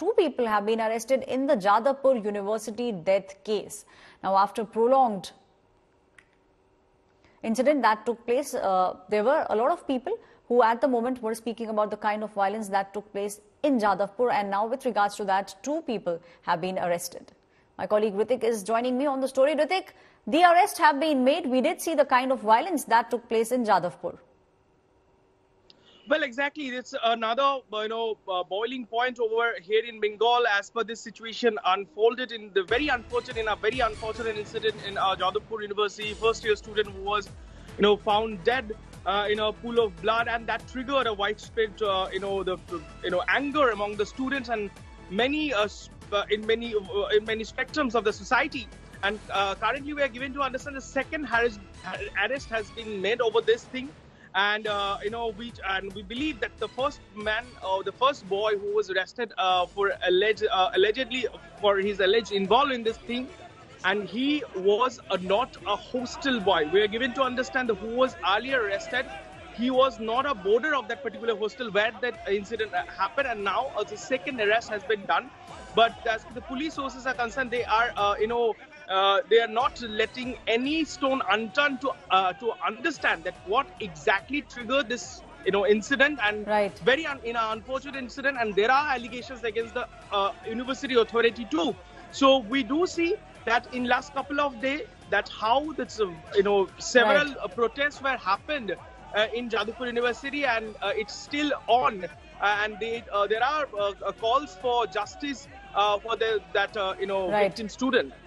two people have been arrested in the Jadavpur University death case. Now, after prolonged incident that took place, there were a lot of people who at the moment were speaking about the kind of violence that took place in Jadavpur, and now with regards to that, two people have been arrested. My colleague Hrithik is joining me on the story. Hrithik, the arrests have been made. We did see the kind of violence that took place in Jadavpur. Well, exactly. It's another, boiling point over here in Bengal as per this situation unfolded in the very unfortunate incident in Jadavpur University. First-year student who was, found dead in a pool of blood, and that triggered a widespread, anger among the students and many in many spectrums of the society. And currently, we are given to understand the second arrest has been made over this thing. And we believe that the first man or the first boy who was arrested for allegedly for his alleged involvement in this thing, and he was not a hostel boy. We are given to understand that who was earlier arrested, he was not a boarder of that particular hostel where that incident happened, and now the second arrest has been done. But as the police sources are concerned, they are they are not letting any stone unturned to understand that what exactly triggered this incident, and right. Very unfortunate incident, and there are allegations against the university authority too. So we do see that in last couple of days that how that's several right. protests were happened in Jadavpur University, and it's still on, and there are calls for justice for that right. victim student.